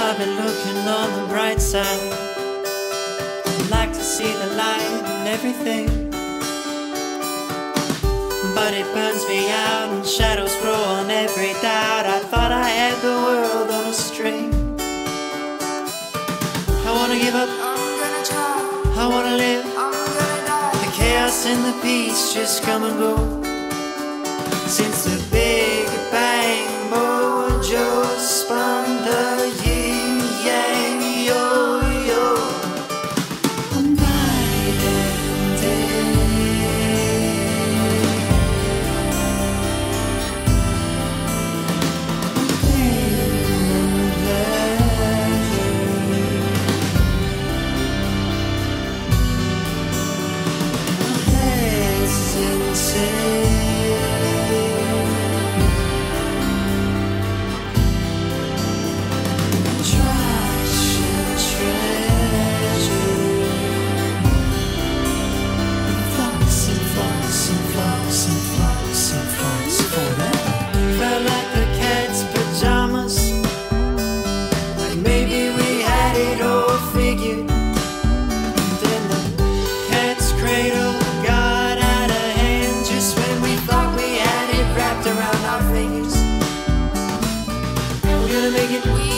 I've been looking on the bright side. I'd like to see the light in everything, but it burns me out and shadows grow on every doubt. I thought I had the world on a string. I wanna give up, I'm gonna try. I wanna live, I'm gonna die. The chaos and the peace just come and go. Since the Big Bang, mojo spun the yin-yang yo-yo. I'm night and day, I'm pain and pleasure. We're gonna make it.